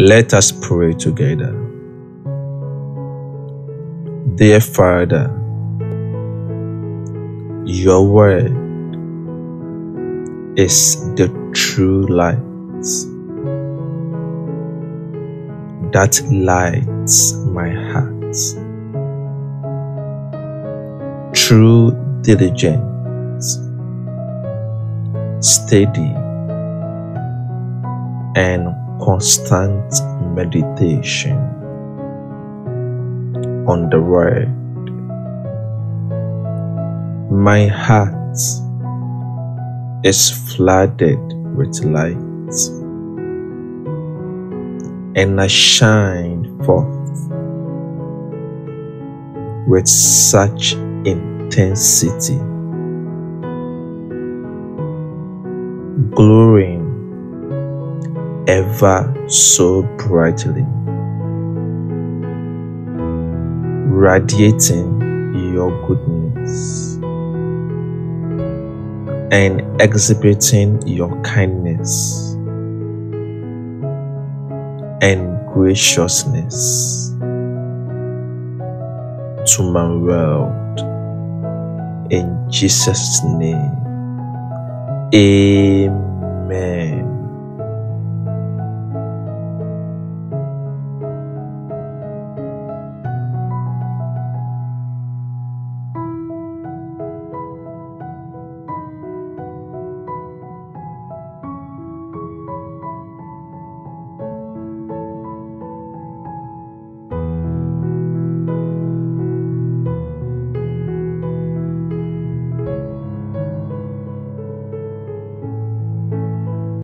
Let us pray together. Dear Father, your word is the true light that lights my heart. Through diligence, steady and constant meditation on the word, my heart is flooded with light, and I shine forth with such intensity, glowing ever so brightly, radiating your goodness and exhibiting your kindness and graciousness to my world. In Jesus' name, amen.